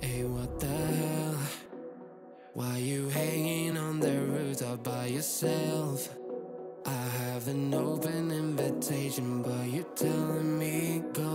Hey, what the hell? Why you hanging on the rooftop by yourself? I have an open invitation, but you're telling me go.